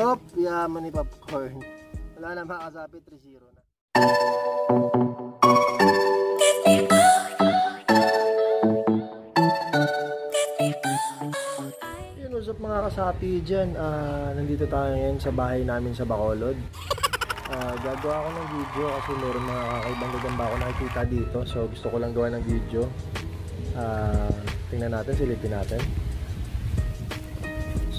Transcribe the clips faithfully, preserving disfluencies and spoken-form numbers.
Top, yaman ni popcorn. Wala na mga Kasapi, three zero na. Yun, what's up mga Kasapi dyan. Uh, nandito tayo ngayon sa bahay namin sa Bacolod. Uh, gagawa ko ng video kasi meron mga kakaibang gagamba ako nakikita dito. So gusto ko lang gawa ng video. Uh, tingnan natin, silipin natin.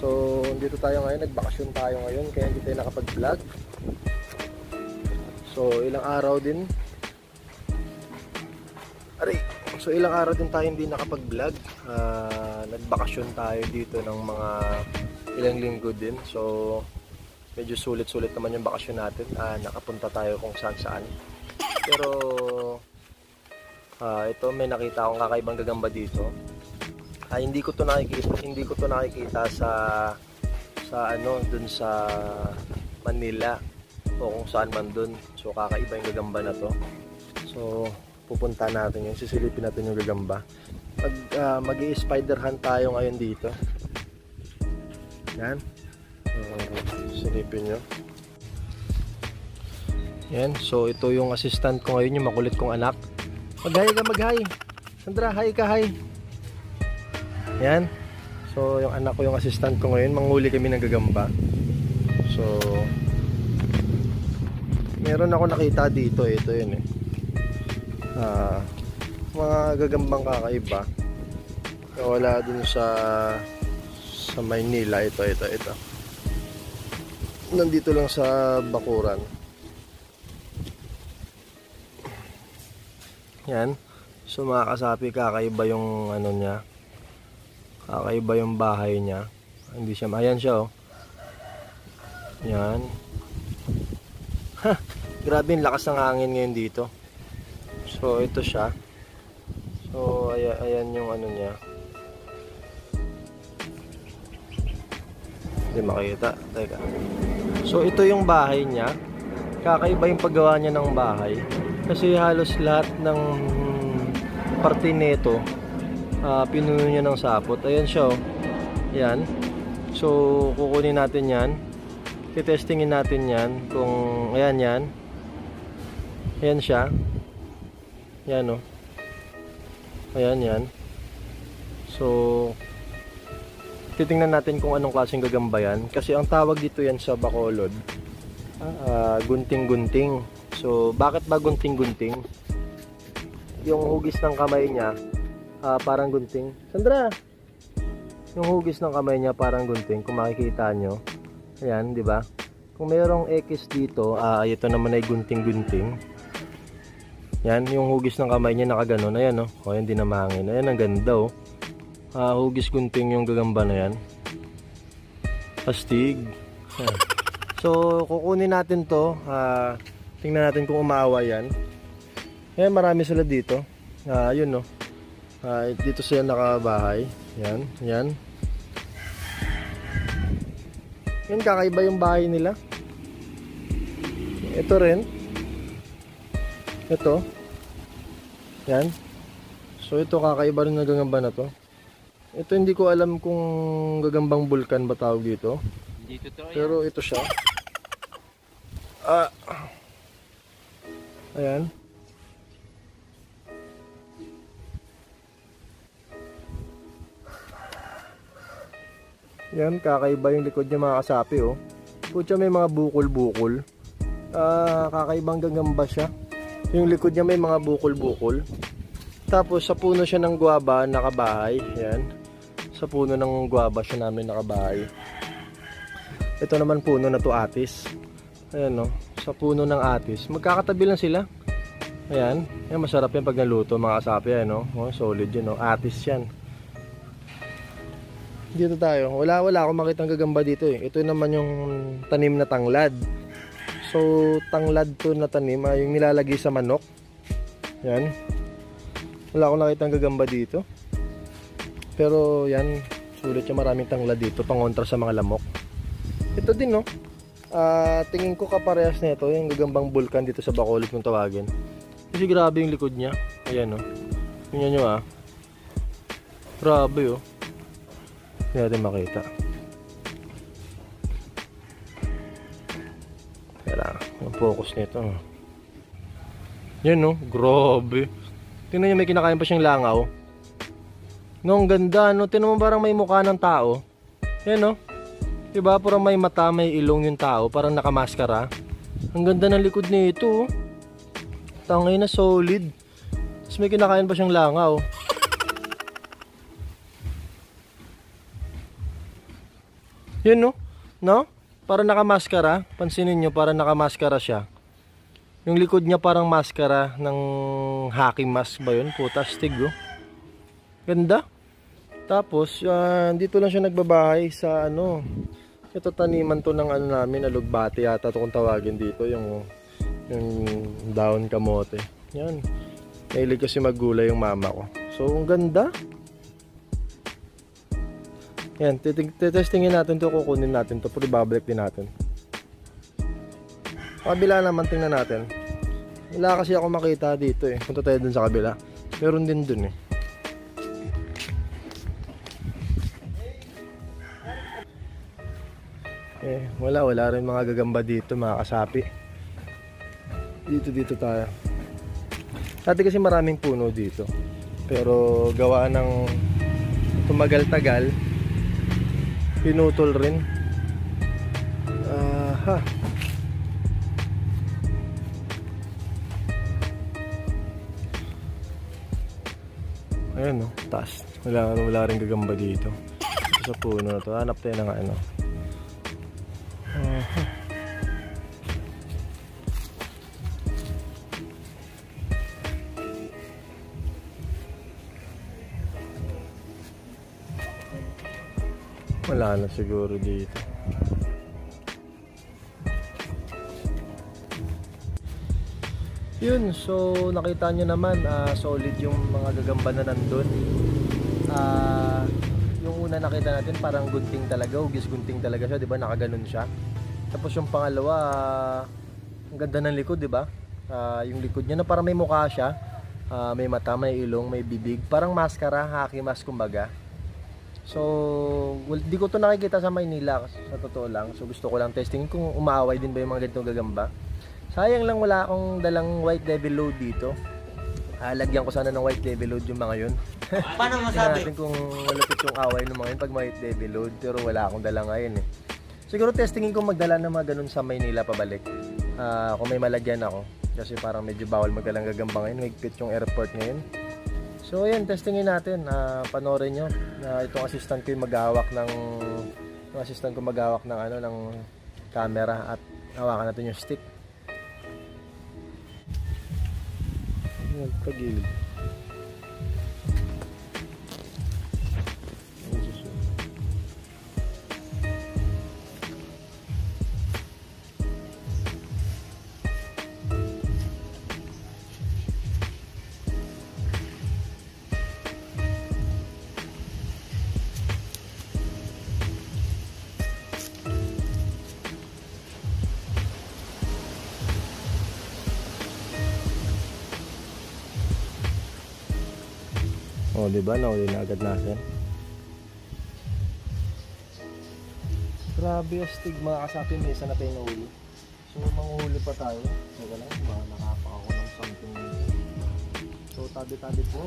So, dito tayo ngayon, nagbakasyon tayo ngayon kaya hindi tayo nakapag-vlog. So, ilang araw din. Aray! So, ilang araw din tayo hindi nakapag-vlog. Uh, nagbakasyon tayo dito ng mga ilang linggo din. So, medyo sulit-sulit naman yung bakasyon natin. Uh, nakapunta tayo kung saan-saan. Pero, uh, ito may nakita akong kakaibang gagamba dito. Ah, hindi ko to nakikita, hindi ko to nakikita sa sa ano dun sa Manila o kung saan man dun. So kakaiba yung gagamba na to. So pupunta natin yun, sisilipin natin yung gagamba. Mag uh, magi-spider hunt tayo ngayon dito. Yan. So, silipin nyo. Yan, so ito yung assistant ko ngayon, yung makulit kong anak. Maghay ka, maghay. Sandra, hi ka, hi. Yan. So, yung anak ko, yung assistant ko ngayon, manghuli kami ng gagamba. So, meron ako nakita dito. Ito yun eh. Ah, mga gagambang kakaiba. Wala dun sa sa Maynila. Ito, ito, ito. Nandito lang sa Bakuran. Yan. So, mga Kasapi, kakaiba yung ano niya. Kakaiba yung bahay niya. Hindi siya, ayan siya oh. Yan. Ha, grabe yung lakas ng hangin ngayon dito. So ito siya. So ayan, ayan yung ano niya. Hindi makita. Teka. So ito yung bahay niya. Kakaiba yung paggawa niya ng bahay. Kasi halos lahat ng parte nito Uh, pinuno niya ng sapot. Ayan siya oh. Ayan. So kukunin natin yan. Titestingin natin yan. Kung ayan yan. Ayan siya. Ayan oh. Ayan yan. So titingnan natin kung anong klaseng gagamba yan. Kasi ang tawag dito yan sa Bacolod, uh, gunting-gunting. So bakit ba gunting-gunting? Yung hugis ng kamay niya Uh, parang gunting. Sandra, yung hugis ng kamay niya parang gunting. Kung makikita nyo, ayan, di ba? Kung mayroong X dito, uh, ito naman ay gunting-gunting. Yan, yung hugis ng kamay niya nakaganon. Ayan, oh. O, yan, di namahangin. Ayan, ang ganda, oh. Uh, hugis-gunting yung gagamba na yan. Pastig. Ayan. So, kukunin natin to. Uh, tingnan natin kung umaawa yan. Ayan, marami sila dito. Uh, yun, no. Uh, dito siya nakabahay. Yan, yan. Yan, kakaiba yung bahay nila. Ito rin. Ito. Yan. So ito, kakaiba rin na gagamba na to. Ito hindi ko alam kung gagambang vulkan ba tawag dito. Dito to, pero ito siya. Ah. Ayan. Yan, kakaiba yung likod niya mga Kasapi oh. Putya, may mga bukol-bukol. Ah, kakaibang gagamba siya. Yung likod niya may mga bukol-bukol. Tapos sa puno siya ng guwaba nakabahay. Yan. Sa puno ng guwaba siya namin nakabahay. Ito naman puno na to, atis. Ayan oh, sa puno ng atis. Magkakatabi lang sila. Ayan. Yan, masarap yan pag naluto mga Kasapi. Ayan oh. Oh, solid yun oh. Atis yan. Dito tayo. Wala wala akong makitang gagamba dito eh. Ito naman yung tanim na tanglad. So tanglad to na tanim, ah, yung nilalagay sa manok. Yan. Wala akong nakitang gagamba dito. Pero yan, sulit yung maraming tanglad dito pangontra sa mga lamok. Ito din no. Ah, tingin ko kaparehas nito yung gagambang bulkan dito sa Bacolod kung tawagin. Kasi grabe yung likod niya. Ayan no. Tingnan niyo ah. Grabe oh. Hindi natin makita. Yung focus nito. Yan no, grabe. Tingnan nyo, may kinakain pa siyang langaw. No, ang ganda no. Tingnan mo, parang may mukha ng tao. Yan no. Diba, parang may mata, may ilong yung tao. Parang nakamaskara. Ang ganda ng likod nito. Tangay na solid. Tapos may kinakain pa siyang langaw. Yan no. No? Parang nakamaskara. Pansinin nyo, parang nakamaskara siya. Yung likod niya parang maskara ng hockey mask ba yun? Puta, astig oh. Ganda. Tapos, uh, dito lang siya nagbabahay sa ano. Ito taniman to ng ano namin, alugbati yata ito kung tawagin dito. Yung, yung daon kamote. Yan. Nailig kasi maggulay yung mama ko. So, ang ganda. Yan, titestingin natin to, kukunin natin to, pero ibabalik din natin. Kabila naman, tingnan natin. Wala kasi ako makita dito eh. Punta tayo dun sa kabila. Meron din dun eh. Eh, wala, wala rin mga gagamba dito, mga kasapi. Dito, dito tayo. Dati kasi maraming puno dito. Pero gawa ng tumagal-tagal, pinutol rin. Ah, ha. Ayan o, no? Taas. Wala, wala rin gagamba dito. Sa puno na to. Hanap tayo ng ano. Uh -huh. Wala na siguro dito. Yun, so nakita nyo naman, uh, solid yung mga gagamba na nandun. Uh, yung una nakita natin parang gunting talaga, hugis gunting talaga siya, diba? Nakaganon siya. Tapos yung pangalawa, uh, ang ganda ng likod, diba? Uh, yung likod niya na parang may mukha siya, uh, may mata, may ilong, may bibig. Parang maskara, haki mask kumbaga. So, well, di ko to nakikita sa Maynila, sa totoo lang. So gusto ko lang testing kung umaaway din ba yung mga ganitong gagamba. Sayang lang wala akong dalang White Devil Load dito. Ah, lagyan ko sana ng White Devil Load yung mga yun. Paano masabi? Tingnan natin kung malapit yung away ng mga yun pag White Devil Load. Pero wala akong dala ngayon eh. Siguro testingin ko magdala ng mga ganun sa Maynila pabalik. Ah, kung may malagyan ako. Kasi parang medyo bawal magdalang gagamba ngayon. Higpit yung airport ngayon. So ayan, testingin natin. Ah, panoorin nyo. Ah, itong assistant ko yung mag-ahawak ng... Itong assistant ko mag-ahawak ng ano, ng camera. At hawakan natin yung stick. Pagilid. O, diba? Nauli na agad natin. Grabe, astig. Mga kasapi, may isa na tayo nauli. So, manguhuli pa tayo. Saga lang, baka nakapa ako ng something. So, tabi-tabi po.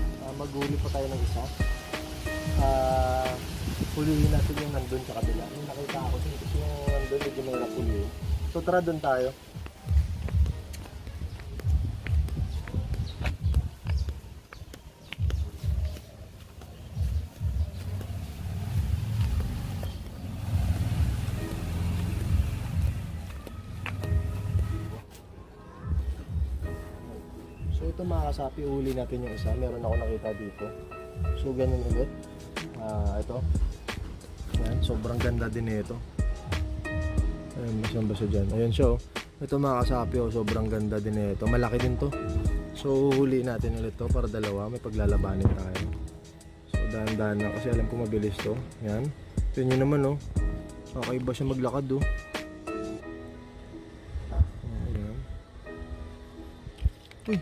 Uh, Maghuli pa tayo ng isa. Uh, hulihin natin yung nandun sa kabila. Yung nakita ako, kasi yung nandun, medyo may napulihin. So, tara dun tayo. Ito mga kasapi, uli natin yung isa. Meron ako nakita dito. So ganun ulit. Uh, ito. Ayan, sobrang ganda din ito. Ayan, masyang basa dyan. Ayan siya oh. Ito mga kasapi oh, sobrang ganda din ito. Malaki din to. So huli natin ulit to para dalawa. May paglalabanin tayo. So dahan-dahan na kasi alam ko mabilis to. Ayan. Ito nyo naman oh. Okay ba siya maglakad oh. Ayan. Uy!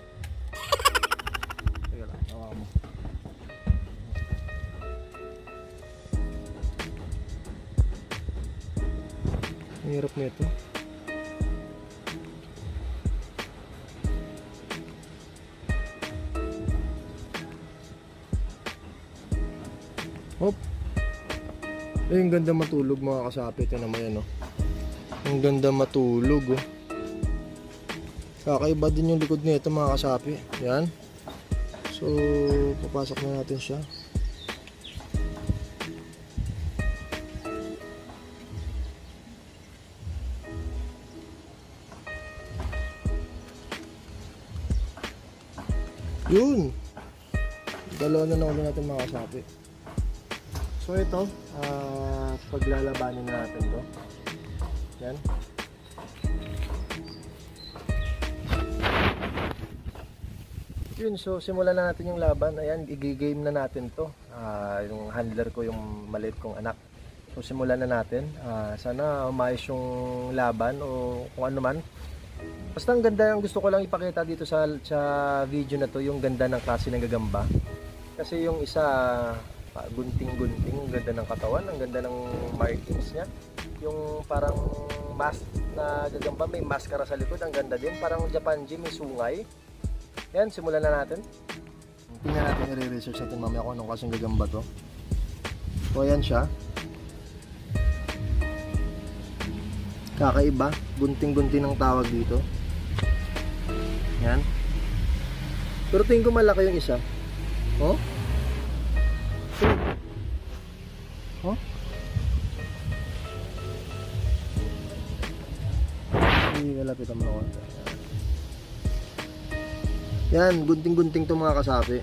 Hirap nito. Hop. Ay, ang ganda matulog mga kasapi. Ito naman yan, oh. Ang ganda matulog, oh. Kakaiba din yung likod nito mga kasapi. Yan. So, papasok na natin siya. Yun. Dalawa na naman natin mga kasapi. So ito, uh, paglalabanin natin to. Yan. Yun, so simulan na natin yung laban. Ayan, i-game na natin to. Uh, yung handler ko, yung maliit kong anak. So simulan na natin. Uh, sana umayos yung laban o kung ano man. Basta ang ganda, ang gusto ko lang ipakita dito sa, sa video na to, yung ganda ng klase ng gagamba. Kasi yung isa, gunting-gunting, ang ganda ng katawan, ang ganda ng markings niya. Yung parang mask na gagamba, may maskara sa likod, ang ganda din. Parang Japanji, may sungay. Yan, simulan na natin. Tingnan natin, i-research natin mamaya kung anong klaseng gagamba to. So, ayan siya. Kakaiba, gunting-gunting ang tawag dito. Yan. Pero tingin ko malaki yung isa. Oh? Oh? Hindi malapit ang mga konta. Yan, gunting-gunting to mga kasapi.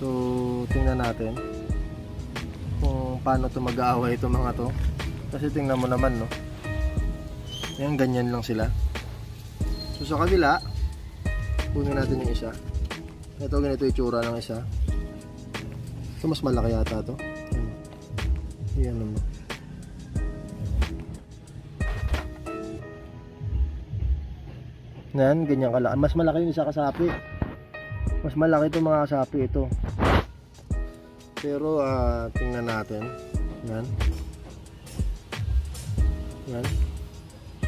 So, tingnan natin kung paano to mag-aaway itong mga to. Kasi tingnan mo naman, no? Yan, ganyan lang sila. So sa kabila, punin natin yung isa. Ito, ganito yung tsura ng isa. Ito, mas malaki yata ito. Ayan naman. Yan, ganyan kalaki. Mas malaki yung isa kasapi. Mas malaki ito mga kasapi ito. Pero, uh, tingnan natin. Yan. Yan.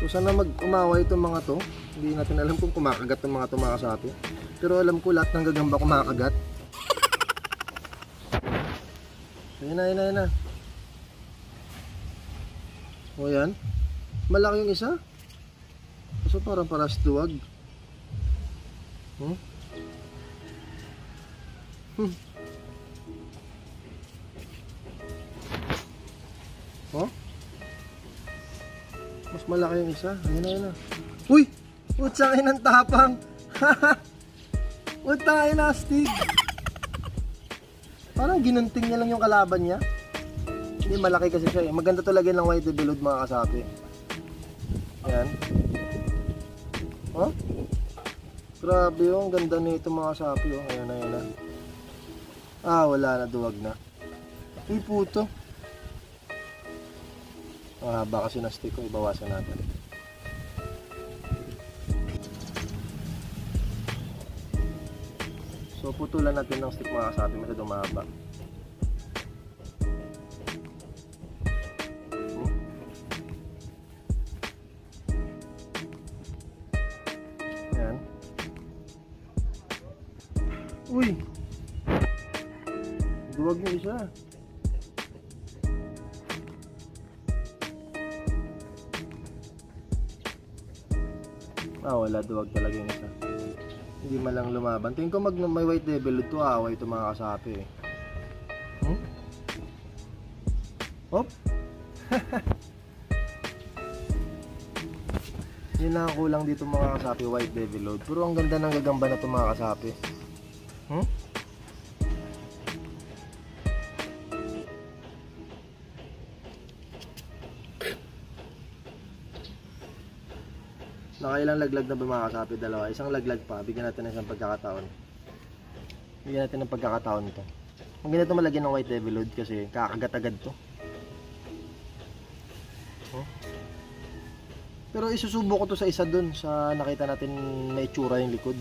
So, sana mag-umaway itong mga to. Hindi natin alam kung kumakagat ng mga tumakas sa atin. Pero alam ko lahat ng gagamba kumakagat. So, yun na, yun na, yun na. O yan. Malaki yung isa. Kaso parang paras duwag. Hmm? Hmm. O? Mas malaki yung isa. Ayun na, yun na. Uy! Utsangin ang tapang. Utsangin ang astig. Parang ginunting niya lang yung kalaban niya. Hindi, malaki kasi siya eh. Maganda talaga ng White Devil Load mga kasapi. Ayan. Oh? Grabe yung ganda nito mga kasapi. Oh. Ayan na, ayan na. Ah, wala na. Duwag na. Uy, puto. Ah, baka sinastig ko. Ibawasan natin. So, putulan natin ng stick mga kasapi, masyadong mahaba. Ayan. Uy! Duwag yung isa. Ah, wala. Duwag talaga yung isa. Hindi malang lumaban. Tingin ko mag may White Devil Load to, away to mga kasapi. Hmm? Hop! Yun lang kulang dito mga kasapi, White Devil Load. Pero ang ganda ng gagamba na to mga kasapi. Hmm? Nakailang laglag na ba mga kasapi? Dalawa. Isang laglag pa. Bigyan natin ng isang pagkakataon. Bigyan natin ng pagkakataon ito. Ang ganito malagyan ng White Devil Load kasi kakagat-agad to. Huh? Pero isusubo ko to sa isa dun sa nakita natin na itsura yung likod.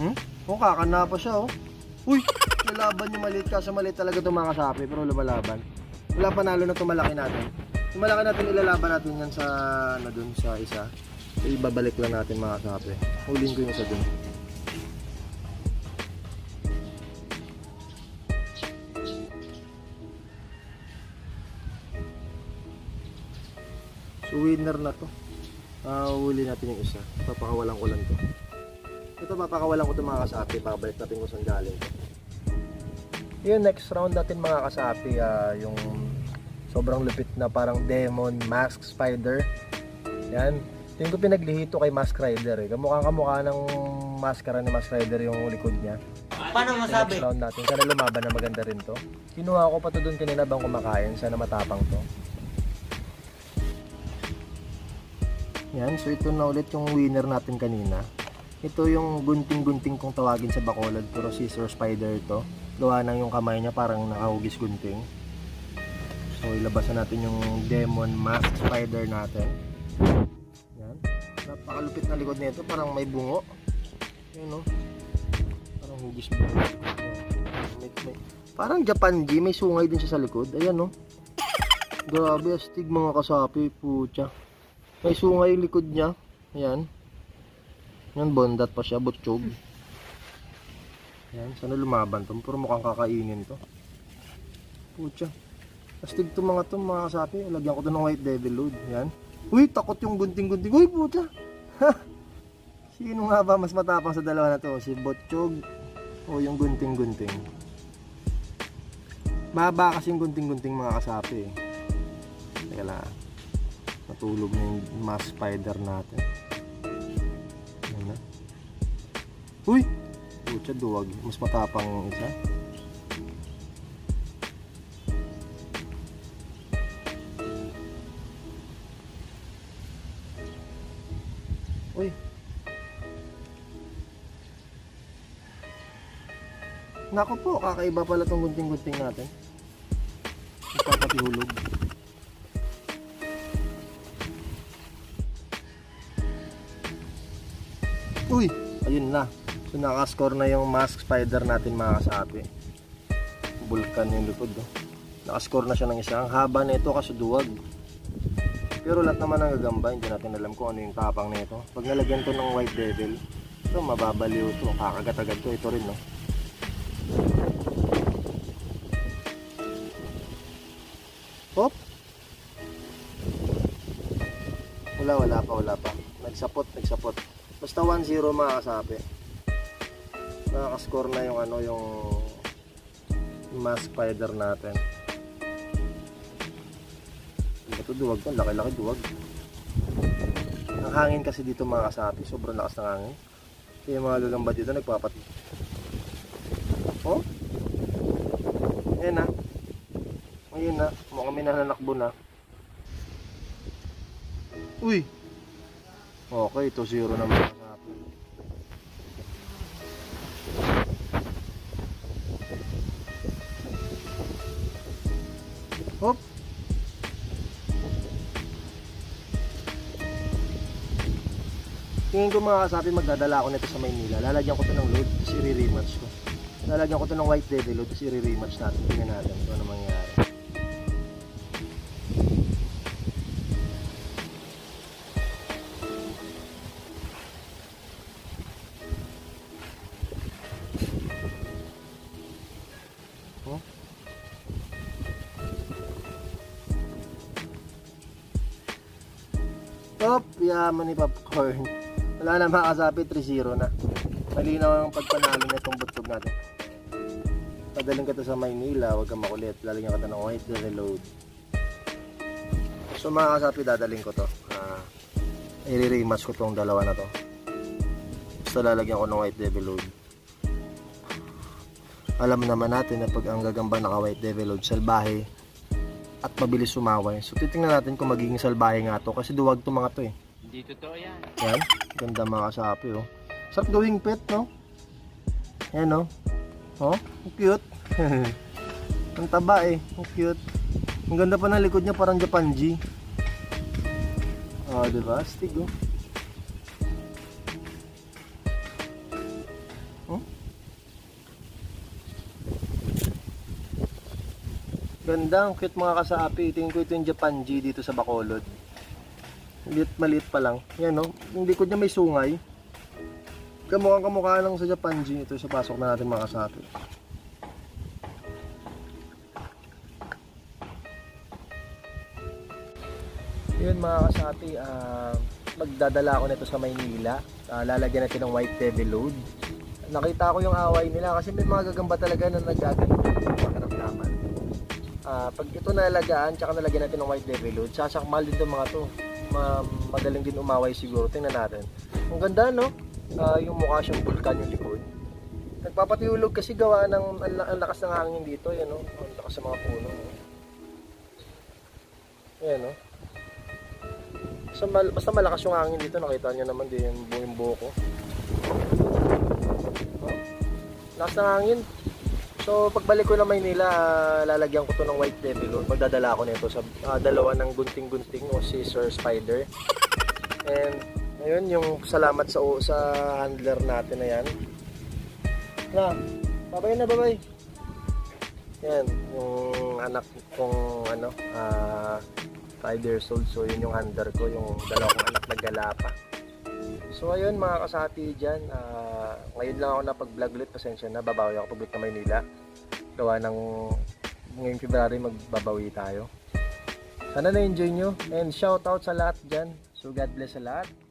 Hmm? Oh, kakana pa siya oh. Uy! Nalaban yung maliit. Kasi maliit talaga ito mga kasapi. Pero lumalaban. Wala, panalo na ito, malaki natin. Malaki natin, ilalaban natin yan sa ano dun, sa isa. Ibabalik lang natin mga kasapi. Huling ko yung isa dun. So winner na to. Uh, huli natin yung isa. Papakawalan ko lang to. Ito papakawalan ko to mga kasapi. Babalik natin kung saan galing. Yung next round natin mga kasapi, uh, yung sobrang lupit na parang Demon Mask Spider. Yan. Ito yung pinaglihito kay Mask Rider eh. Kamukha-kamukha ng maskara ni Mask Rider yung likod niya. Paano masabi? Next round natin. Kaya lumaban na maganda rin to. Kinuha ko pa to doon kanina bang kumakain. Sana matapang to. Yan. So ito na ulit yung winner natin kanina. Ito yung gunting-gunting kung tawagin sa Bacolod. Pero scissor spider ito. Gawa ng yung kamay niya parang nakahugis gunting. So ilabasan natin yung Demon Mask Spider natin. Yan. Napakalupit na likod nito. Parang may bungo. Yan o. Parang hugis bungo. May, may. Parang Japanji. May sungay din siya sa likod. Ayan o. Grabe. Astig mga kasapi. Pucha. May sungay yung likod niya. Ayan. Yan, bondat pa siya, botchog. Yan, sana lumaban to. Puro mukhang kakainin to. Pucha. Astig to mga to, mga kasapi. Lagyan ko to ng White Devil Load. Yan. Uy, takot yung gunting-gunting. Uy, pucha. Sino nga ba mas matapang sa dalawa na to? Si Botchog o yung gunting-gunting? Baba kasi yung gunting-gunting mga kasapi. Teka lang. Natulog na yung mask spider natin. Uy! Pucha, duwag. Mas matapang yung isa. Uy! Naku po, kakaiba pala itong gunting-gunting natin. Magpapatihulog. Uy! Ayun na. So nakascore na yung mask spider natin mga kasapi. Bulkan yung likod. Oh. Nakascore na siya ng isa. Ang haba na ito kasuduwag. Pero lahat naman ang gagamba. Hindi natin alam kung ano yung tapang na ito. Pag nalagyan to ng White Devil, ito mababaliw ito. Kakagat-agad to. Ito rin no. Hop! Wala, wala pa, wala pa. Nagsapot, nagsapot. Basta one zero mga kasapi. Nakascore na yung ano yung mask spider natin. Ito duwag to, laki-laki duwag. Ang hangin kasi dito mga kasapi, sobrang lakas ng hangin. Kaya mga lulambad dito nagpapat. Oh? Ayan na. Ayan na, mukhang minananakbo na. Uy! Okay, ito zero na mga kasapi. Hop. Tingin ko mga kasapi magdadala ako nito sa Maynila. Lalagyan ko ito ng load tapos i-rematch ko. Lalagyan ko ito ng White Devil Load tapos i-rematch natin. Tingnan natin kung ano mangyayari. Top, yaman ni popcorn. Wala na mga kasapi, three zero na. Malinaw ang pagpanalo na itong butog natin. Padaling ka to sa Maynila, huwag kang makulit. Lalagyan ka to ng White Devil Load. So mga kasapi, dadaling ko to. Uh, I-rematch ko tong dalawa na to. Basta lalagyan ko ng White Devil Load. Alam naman natin na pag ang gagamba naka White Devil Load, salbahe at mabilis sumaway. So titingnan natin kung magiging salbahe nga to kasi duwag to mga to eh. Hindi totoo yan. Yan, ganda mga kasapi oh. Sarap gawing pet no. Yan no. Oh, cute. Ang taba eh, ang cute. Ang ganda pa ng likod niya parang Japanji. Oh, diba? Astig oh. Ganda, ang cute mga kasapi. Tingin ko ito yung Japanji dito sa Bacolod. Maliit, maliit pa lang. Yan o, yung likod niya may sungay. Kamukhang kamukha lang sa Japanji. Ito, sapasok na natin mga kasapi. Yun mga kasapi, uh, magdadala ako nito sa Maynila. Uh, lalagyan natin ng White Devil Load. Nakita ko yung away nila kasi may mga gagamba talaga na nagagano sa karamdaman. Uh, pag ito nalagaan, tsaka nalagyan natin ng White Devil Load, sasakmal din itong mga to. Ma madaling din umaway siguro. Tingnan natin. Ang ganda, no? Uh, yung mukha siyang vulkan yung likod. Nagpapatihulog kasi gawa ng ang, ang lakas ng hangin dito, yan no? Ang lakas ng mga puno. Yan no? Basta, mal, basta malakas yung hangin dito, nakita niyo naman din yung buong buo ko. Oh, lakas ng hangin. So pagbalik ko na Maynila, uh, lalagyan ko to ng White Devil. Magdadala ko nito sa uh, dalawa ng gunting-gunting o scissor spider. And ayun yung salamat sa sa handler natin na yan. Na, babay na babay. Yan, yung anak kong ano, ah, uh, five years old. So yun yung handler ko, yung dalawang anak na galapa. So ayun mga kasapi dyan, uh, ngayon lang ako napag-vlog ulit, pasensya na, babawi ako public na Maynila. Gawa ng ngayong February magbabawi tayo. Sana na-enjoy nyo, and shout out sa lahat dyan. So God bless sa lahat.